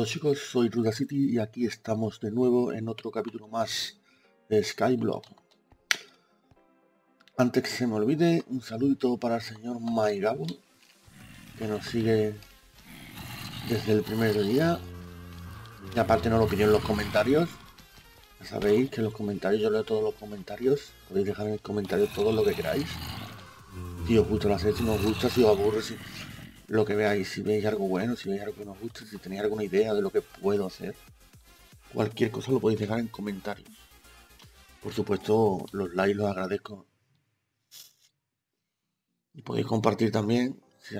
todos chicos, soy Rudacity y aquí estamos de nuevo en otro capítulo más de Skyblock. Antes que se me olvide, un saludito para el señor MyGabo, que nos sigue desde el primer día. Y aparte nos lo pidió en los comentarios. Ya sabéis que en los comentarios, yo leo todos los comentarios. Podéis dejar en el comentario todo lo que queráis. Si os gusta la serie, si no os gusta, si os aburre, si... lo que veáis, si veis algo bueno, si veis algo que nos guste, si tenéis alguna idea de lo que puedo hacer, cualquier cosa lo podéis dejar en comentarios. Por supuesto, los likes los agradezco. Y podéis compartir también, si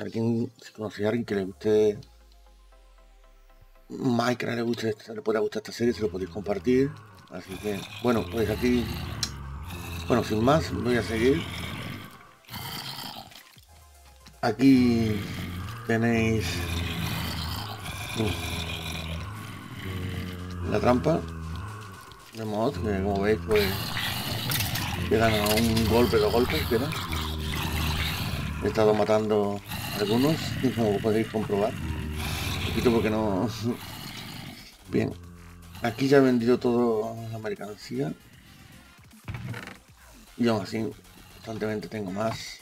conocéis a alguien que le guste Minecraft, le pueda gustar esta serie, se lo podéis compartir. Así que, bueno, pues aquí, bueno, sin más, voy a seguir. Aquí tenéis la trampa de mod, que como veis pues quedan a un golpe, dos golpes quedan. He estado matando algunos, como podéis comprobar. Un poquito porque no... Bien, aquí ya he vendido toda la mercancía. Y aún así, constantemente tengo más.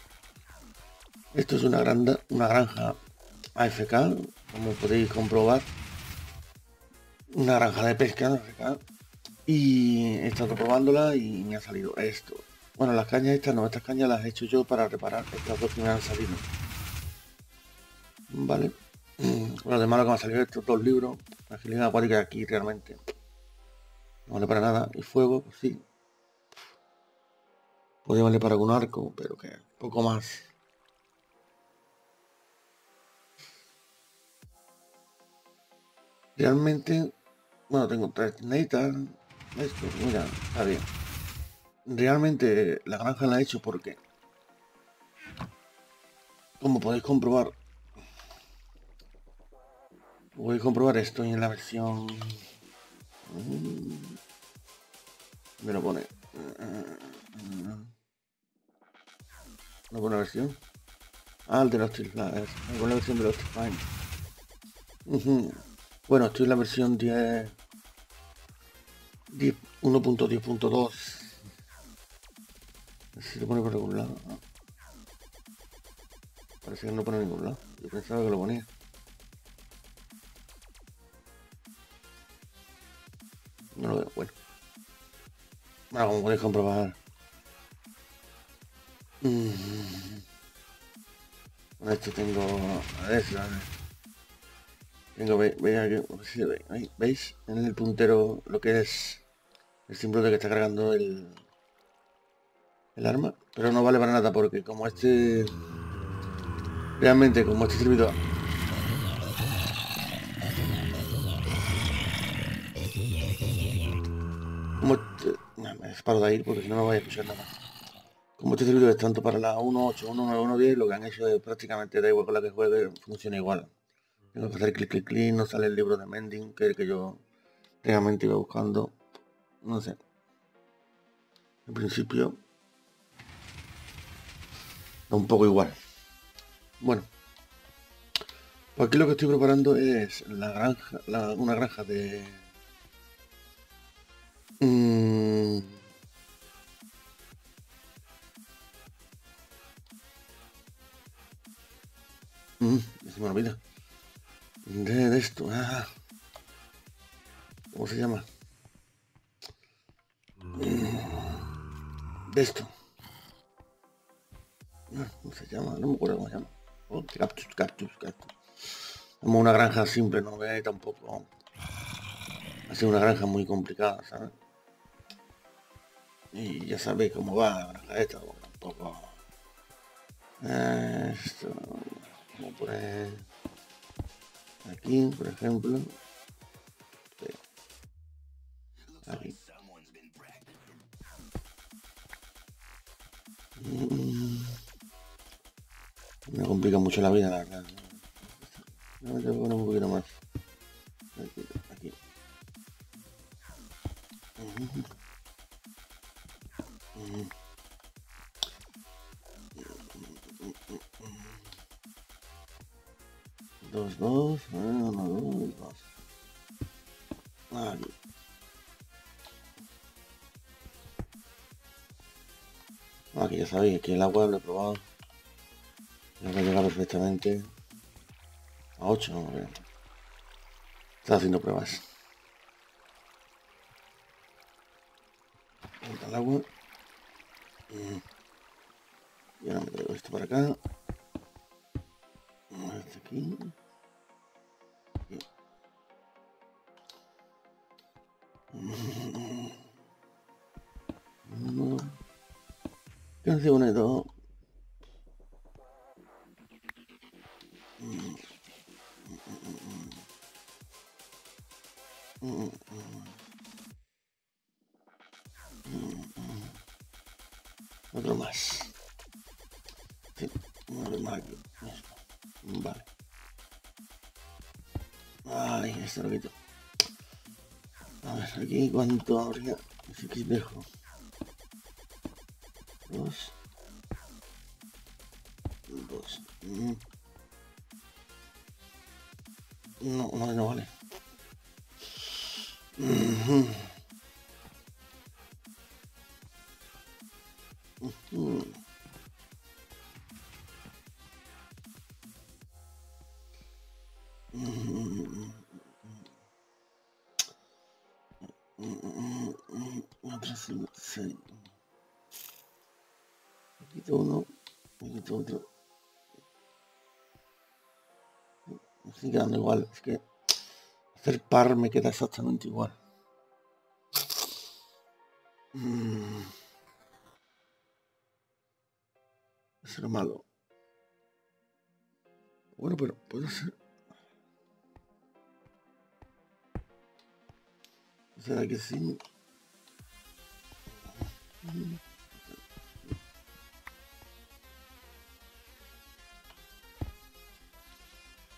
Esto es una granja AFK, como podéis comprobar. Una granja de pesca AFK. Y he estado probándola y me ha salido esto. Bueno, las cañas estas no, estas cañas las he hecho yo para reparar estas dos que me han salido. Vale. Bueno, de malo que me han salido estos dos libros. Agilidad acuática aquí realmente no vale para nada. Y fuego, pues sí. Podría valer para algún arco, pero que poco más. Realmente, bueno, tengo tres neitas, esto, mira, está bien. Realmente la granja la he hecho porque, como podéis comprobar, estoy en la versión, me lo pone, no pone versión, ah, el de los Tilfines, me pone la versión de los Tilfines. Bueno, estoy en la versión 1.10.2. Si lo pone por algún lado, ¿no? Parece que no pone ningún lado. Yo pensaba que lo ponía. No lo veo, bueno. Bueno, como podéis comprobar. Bueno, esto tengo... A ver, a ver. Venga, veis en el puntero lo que es el símbolo de que está cargando el arma, pero no vale para nada porque como este realmente como este servidor no, me disparo de ahí porque si no me voy a escuchar nada más. Como este servidor es tanto para la 1.8, 1.9, 1.10, lo que han hecho es prácticamente da igual con la que juegue, funciona igual. Tengo que hacer clic, clic, clic, no sale el libro de Mending, que es el que yo realmente iba buscando. No sé. En principio... da un poco igual. Bueno. Pues aquí lo que estoy preparando es la granja, una granja de... se me olvida. De esto, ¿cómo se llama? De esto. ¿Cómo se llama? No me acuerdo cómo se llama. Oh, cactus. Como una granja simple, no veáis tampoco. Ha sido una granja muy complicada, ¿sabes? Y ya sabéis cómo va la granja esta, tampoco. Esto. Vamos a poner... aquí, por ejemplo. Aquí. Me complica mucho la vida, la verdad. Vamos a poner un poquito más. Aquí. Claro. Ah, que ya sabéis, aquí en la web lo he probado. Ya me llega perfectamente a 8, no creo. Está haciendo pruebas. Vamos al agua. Y ahora me traigo esto para acá. Este aquí. Qué bonito. Otro más. Sí, otro más aquí. Vale. Ay, este lo quito. A ver, aquí cuánto habría. Así que dejo. Dos. No, no, no vale. Quito uno, me quito otro. Me estoy quedando igual, es que hacer par me queda exactamente igual. Eso es malo. Bueno, pero puedo hacer. ¿Será que sí?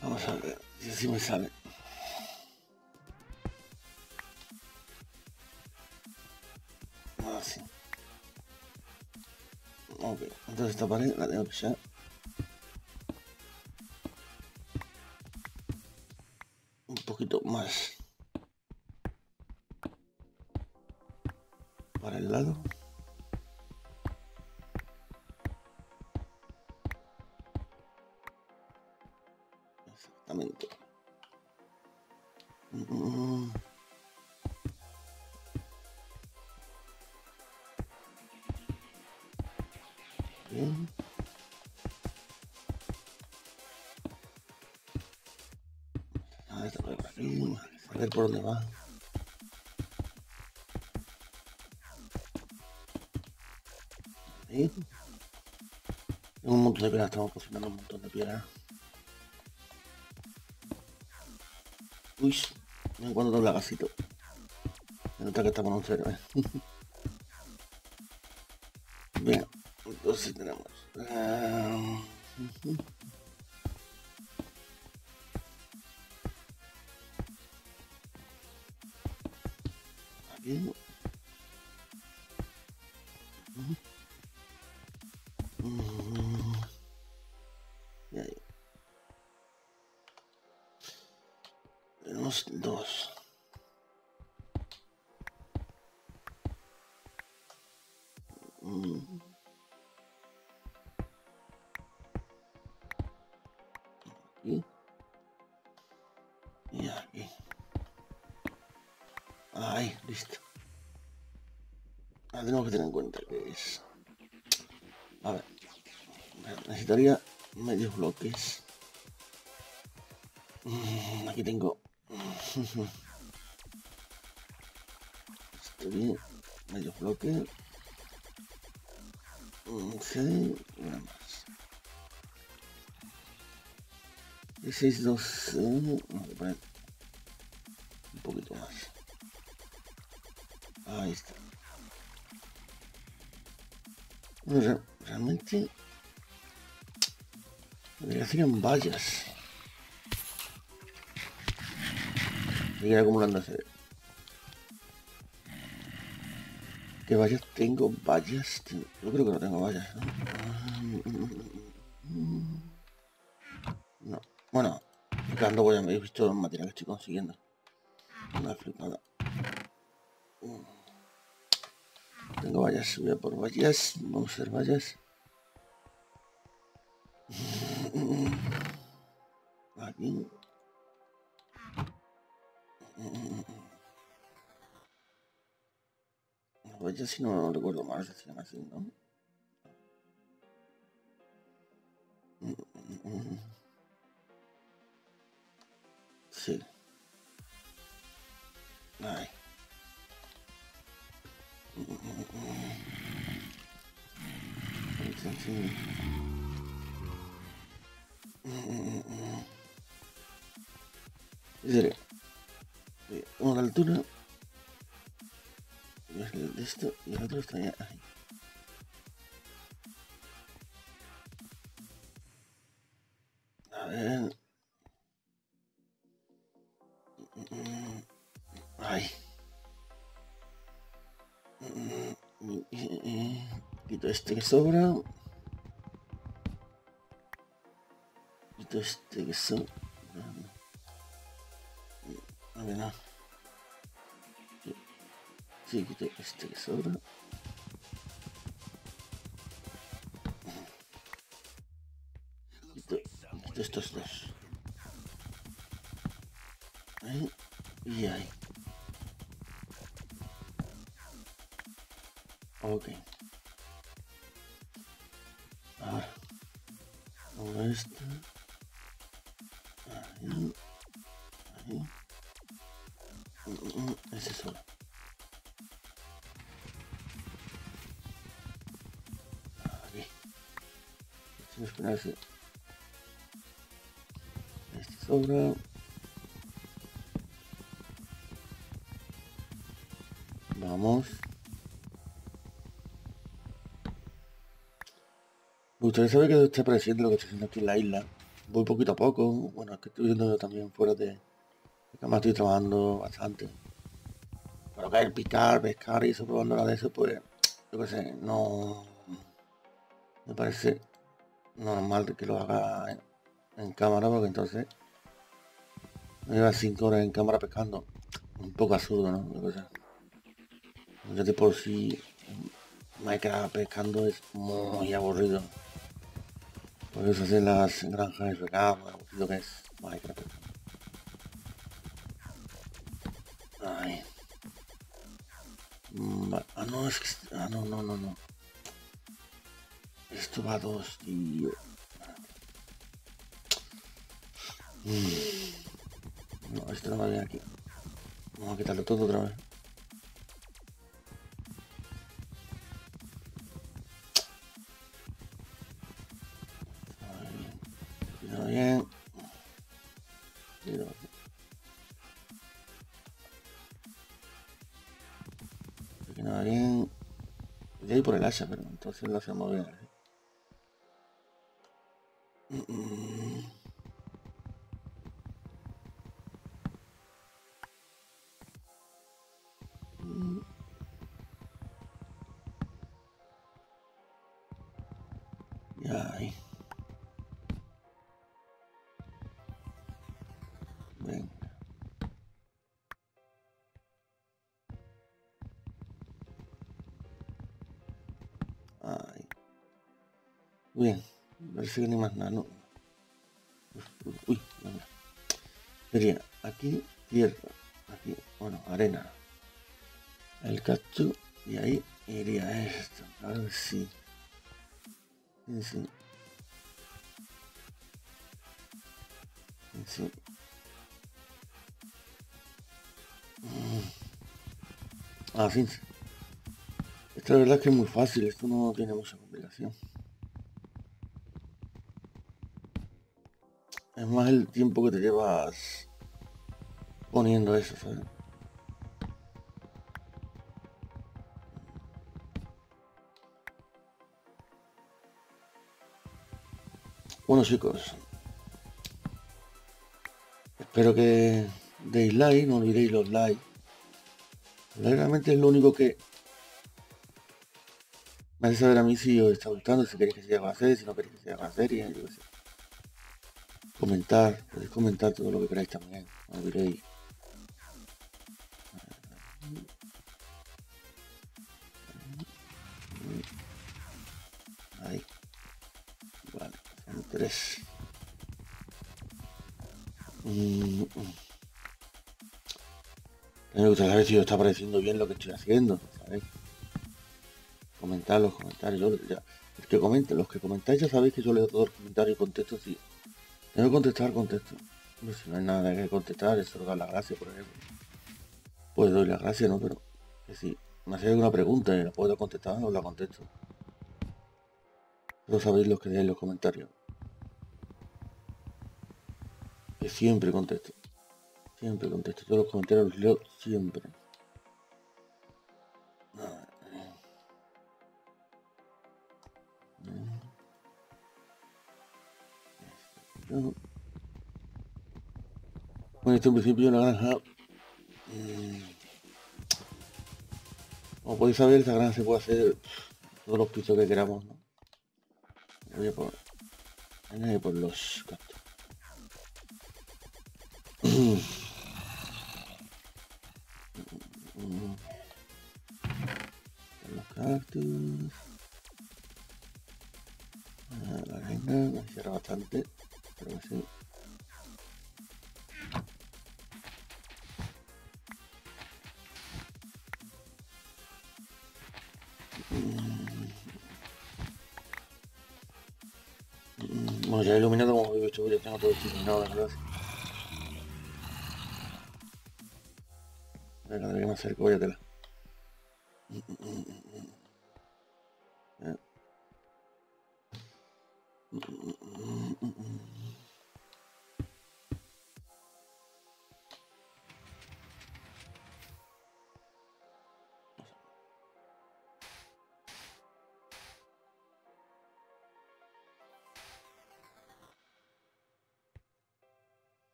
Vamos a ver si así me sale. Así. Ok, entonces esta pared la tengo que echar. Un poquito más. Para el lado. A ver por dónde va. ¿Sí? Tengo un montón de piedras, estamos cocinando un montón de piedras. Uy, me encuentro doble gasito. Me nota que estamos en un cero, Bien, entonces tenemos... Tenemos dos. Aquí. Y aquí. Ahí, listo. Ahora tenemos que tener en cuenta que es... A ver, necesitaría medios bloques. Aquí tengo... Estoy bien, medio bloque. Sí, una más. 16, 12. Vamos a poner un poquito más. Ahí está. Bueno, realmente debería ser en vallas. Seguir acumulando CD. ¿Qué vallas tengo? Vallas. Yo creo que no tengo vallas, ¿no? No. Bueno, fijando, voy a haber visto los materiales que estoy consiguiendo. Una flipada. Tengo vallas, voy a por vallas. Vamos a hacer vallas. Aquí. Vallas, si no recuerdo mal, se hacían así, ¿no? Sí. Ahí. Diré una altura de esto y el otro está ahí. A ver. Ay. Quito este que sobra. Quito este que sobra. A ver, no. Sí, quito este que sobra. Quito estos dos. Ahí y ahí. Ok. Ahora. Vamos a esto. Ahí. Ahí. Ese solo. Aquí. Vamos a poner ese. Este sobra. Vamos. Me gustaría saber qué está apareciendo, lo que está haciendo aquí en la isla. Voy poquito a poco. Bueno, es que estoy viendo también fuera de cama, estoy trabajando bastante. Pero que el picar, pescar y eso, probando nada de eso, pues yo qué sé, no me parece normal que lo haga en cámara, porque entonces me lleva 5 horas en cámara pescando. Un poco absurdo, ¿no? Yo qué sé. Ya de por sí Minecraft pescando es muy aburrido. Por eso hacer las granjas de recado, lo que es Minecraft. Ay. Ah, no, es que... Ah, no. Esto va a 2, tío. No, esto no va bien aquí. Vamos a quitarlo todo otra vez. Bien. Queda bien. Ya voy por el hacha, pero entonces lo hacemos bien. Ya ahí. Bien, parece que ni más nada, ¿no? Uy, venga. Sería aquí tierra, aquí, bueno, arena. El cactus y ahí iría esto, claro que sí. Sí. Ah, sí. Esto la verdad es que es muy fácil, esto no tiene mucha complicación. Es más el tiempo que te llevas poniendo eso, ¿sabes? Bueno, chicos, espero que deis like, no olvidéis los likes. Realmente es lo único que me hace saber a mí si os está gustando, si queréis que se haga la serie, si no queréis que se haga la serie, yo qué sé. Comentar, podéis comentar todo lo que queráis también, no olvidéis. です。Espero que os haya sido, está pareciendo bien lo que estoy haciendo, ¿sabéis? Comentad los comentarios, los que comentáis ya sabéis que yo leo todos los comentarios y contesto, sí. Tengo que contestar, contesto. Pues si no hay nada que contestar, es solo dar las gracias, por ejemplo. Pues doy las gracias, ¿no? Pero que si me hacéis una pregunta y la puedo contestar, os la contesto. Pero sabéis los que leéis los comentarios. Que siempre contesto. Siempre contesto. Todos los comentarios los leo siempre. Bueno, esto en principio es una granja. Como podéis saber, esta granja se puede hacer todos los pisos que queramos, ¿no? Voy a por los cactus. Los cactus. La arena me encierra bastante. Pero sí. Bueno, ya he iluminado, como he hecho, ya tengo todo iluminado, la verdad. A ver, la que me acerco, voy a tela.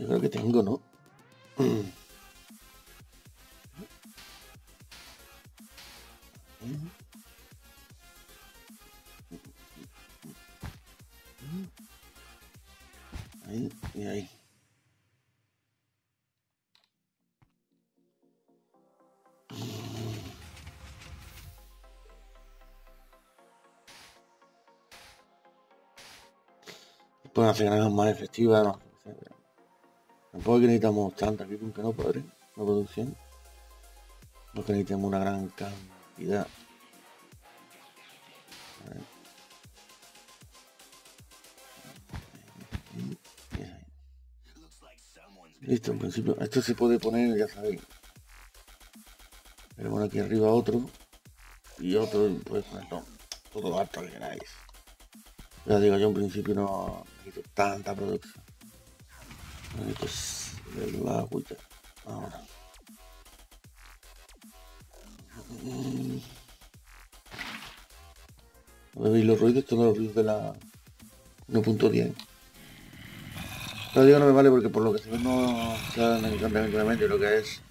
Yo creo que tengo, ¿no? Ahí y ahí. Pueden hacer granjas más efectivas, no. Tampoco que necesitamos tanto aquí, porque no, padre, la producción. No que necesitamos una gran cantidad. A ver. Listo, en principio, esto se puede poner, ya sabéis. Pero bueno, aquí arriba otro. Y otro, pues no, todo lo harto que queráis. Ya digo, yo en principio no necesito tanta producción. Pues la agüita ahora veis los ruidos, todos los ruidos de la 1.10. Pero digo, no me vale porque por lo que se ve no se dan el cambiamiento de mente, lo que es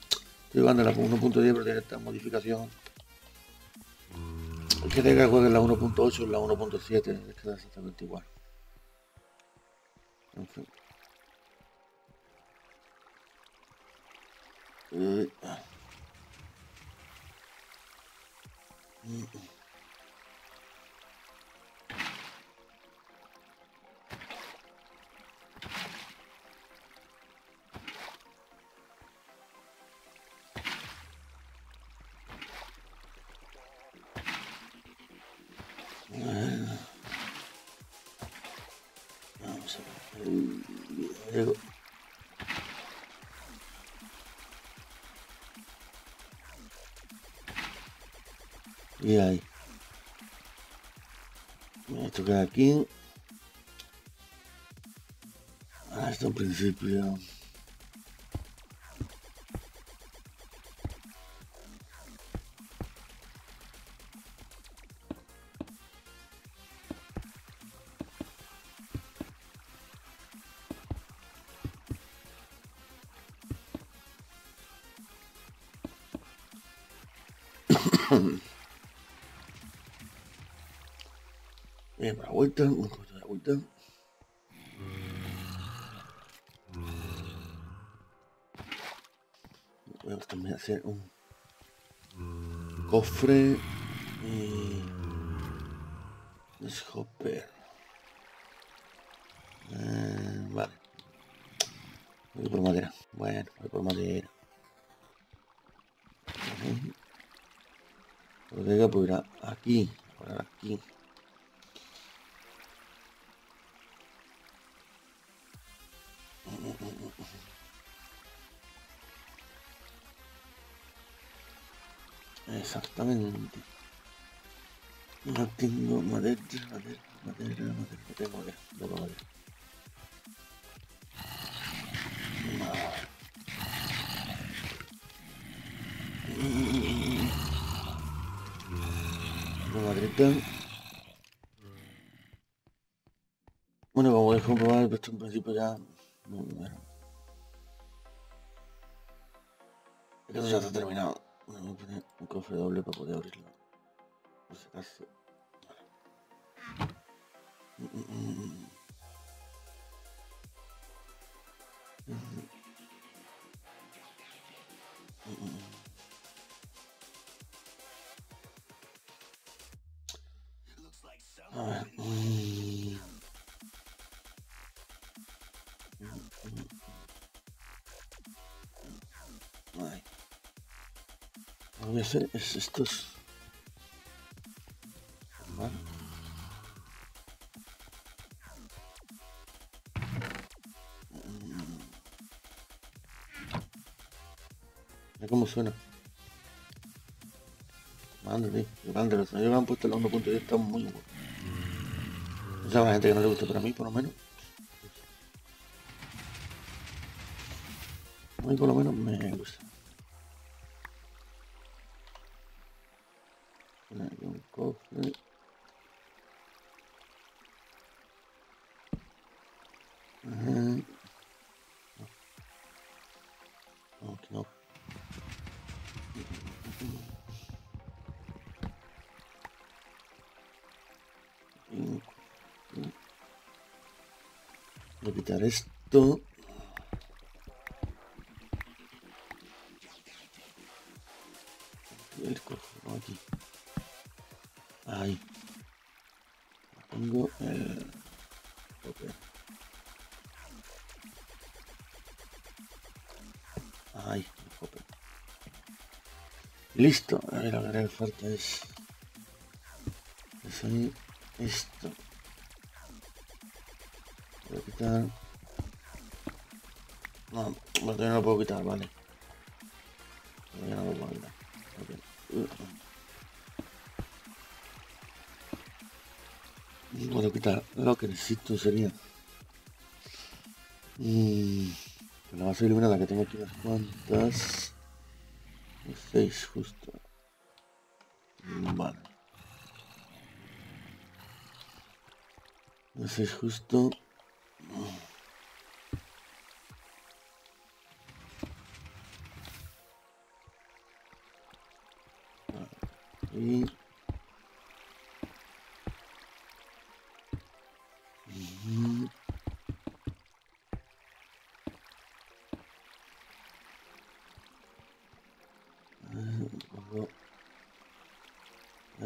estoy jugando la 1.10, pero tiene esta modificación que tenga que juegue en la 1.8 en la 1.7, es que da exactamente igual. En fin. Vamos a ver. Y ahí. Esto queda aquí. Esto en principio. Yeah, bro, we're done. Look at that, we're done. What else can we settle? Cofre y Deshopper. Vale. Voy por madera. Bueno, voy por madera. Rodega puede ir aquí, para aquí. Exactamente. No tengo madera. Bueno, como voy a comprobar esto en principio ya. Bueno. Esto ya está terminado. Me voy a poner un cofre doble para poder abrirlo. Por si acaso. A ver. Lo que voy a hacer es estos. Vale. Mira cómo suena. Mándale, grande, los amigos han puesto el 1.10, está muy bueno. O sea, a la gente que no le gusta, pero a mí por lo menos. A mí por lo menos me gusta. Un cofre. No. Voy a quitar esto. El cofre aquí. Ahí. Pongo el... Okay. Ahí, el cofre. Listo. A ver, lo que me falta es... esto. Voy a quitar... No, todavía no lo puedo quitar, vale. Todavía no lo puedo quitar. Okay. Puedo quitar lo que necesito sería la base iluminada que tengo aquí unas cuantas 6 justo. Vale, 6 justo. Y a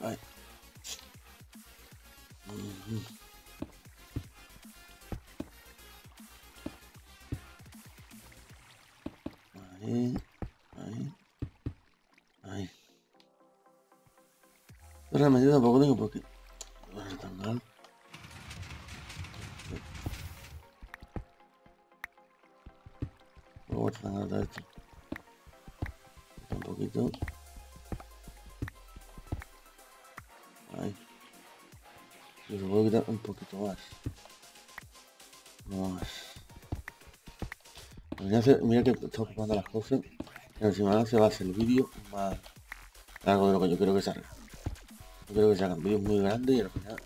ahí, realmente tampoco tengo por qué. No tan mal. Voy a guardar nada esto. Un poquito. Ahí. Yo lo voy a quitar un poquito más. Mira que está ocupando las cosas. Encima se va a hacer el vídeo más. Hago lo que yo quiero que salga. Yo quiero que salgan vídeos muy grandes y al final...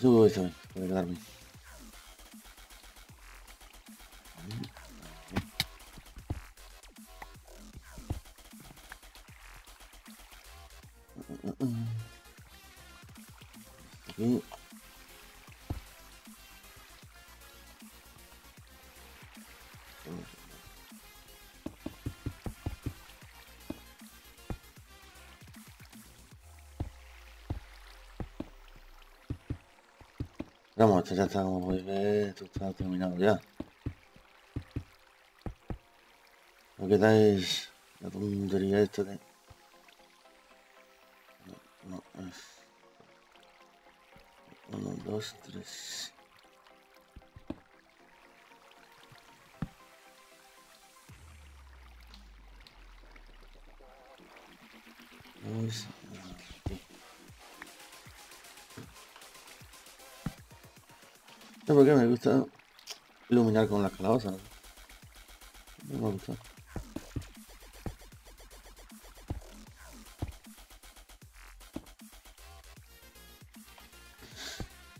Subo eso, para cargarme. Aquí. Vamos, esto ya está, como podéis ver, esto está terminado ya. Lo que da es la tontería esta de... No, es... 1, 2, 3... Dos... No, porque me gusta iluminar con las calabazas. No me gusta.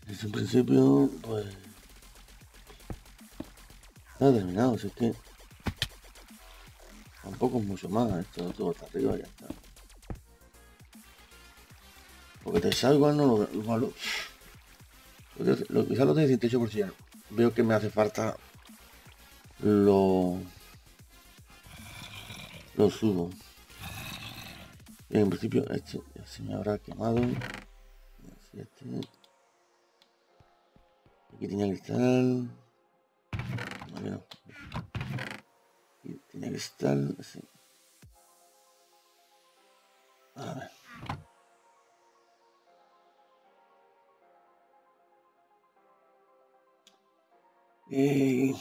Desde un principio, pues... Está terminado, si es que... Tampoco es mucho más, esto todo hasta arriba y ya está. Porque te salgo no lo... Quizás lo tengo 18%. Veo que me hace falta lo subo. Y en principio este ya se me habrá quemado. Así este. Aquí tenía cristal. No. Aquí tenía cristal. Así. A ver. Y...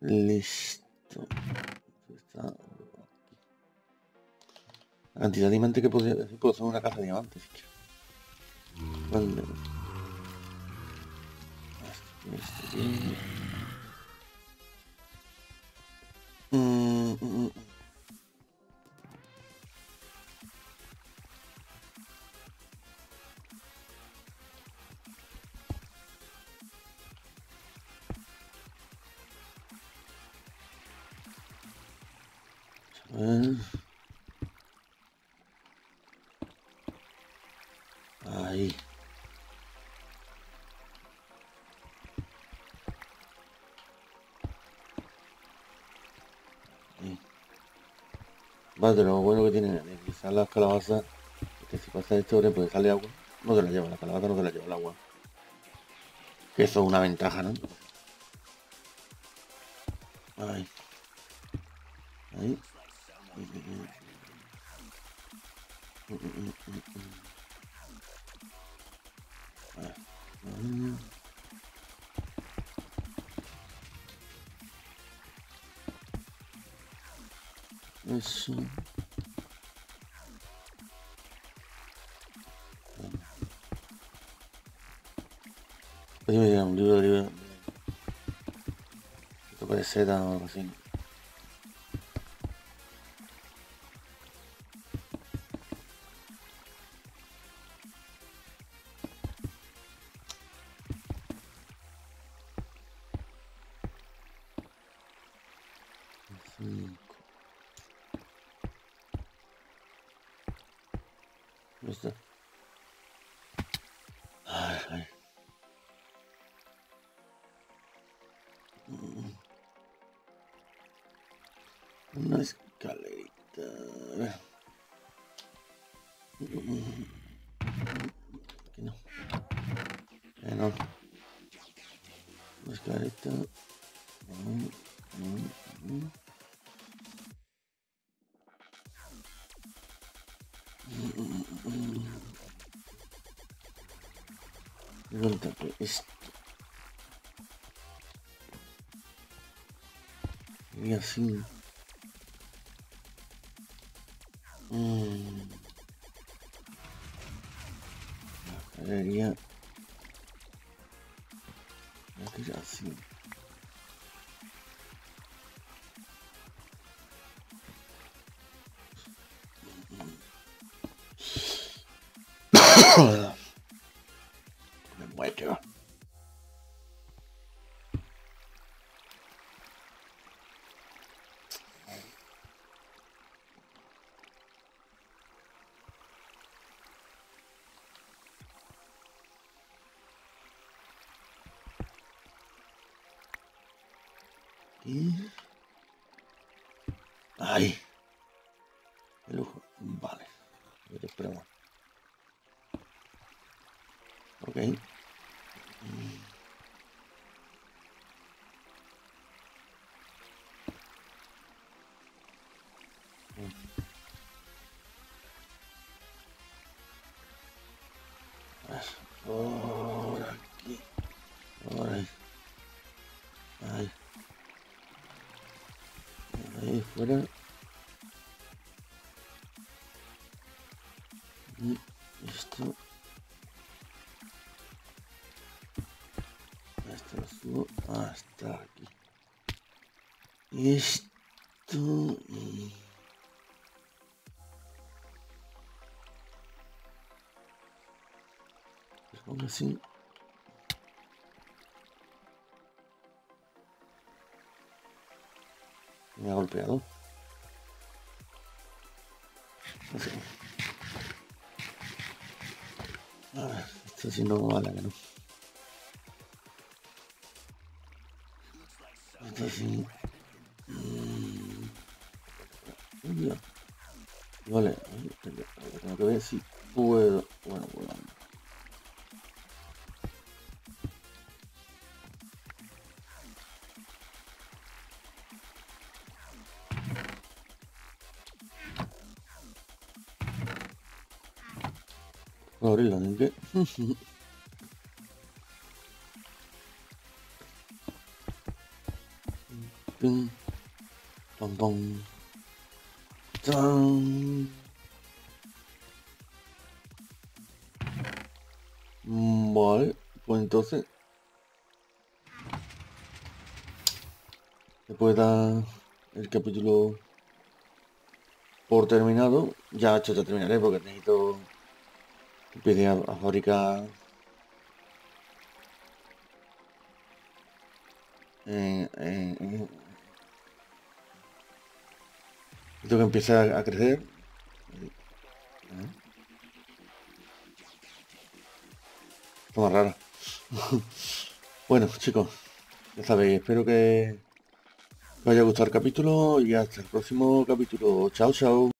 listo. Está... La cantidad de diamantes que podría decir, puedo hacer una caja de diamantes. ¿Dónde? Ahí. Sí. Vale, lo bueno que tiene quizás las calabazas es que si pasa de sobre pues sale agua. No te la lleva la calabaza, no te la lleva el agua. Que eso es una ventaja, ¿no? Ahí. Ahí. Eso. Oye, mira, un libro. Esto parece seda o algo así. ¿Listo? Ay, una escalerita. Aquí no. No. Una escalerita. Pregúntate esto. Y así. La galería. coisa assim. Ahí. El ojo. Vale. Esperamos. Ok. Fuera y esto, esto lo subo hasta aquí, esto y lo pongo así. Me ha golpeado. A ver, esto sí no vale, que no. Esto sí. Vale, tengo que ver si puedo. Bueno, bueno. Gorila, ¿de qué? Ping, pam, pam, tan. Vale, pues entonces se puede dar el capítulo por terminado. Ya terminaré porque necesito. Empecé a fabricar tengo que empezar a crecer. Está más raro. Bueno chicos, ya sabéis, espero que os haya gustado el capítulo y hasta el próximo capítulo. Chao chao.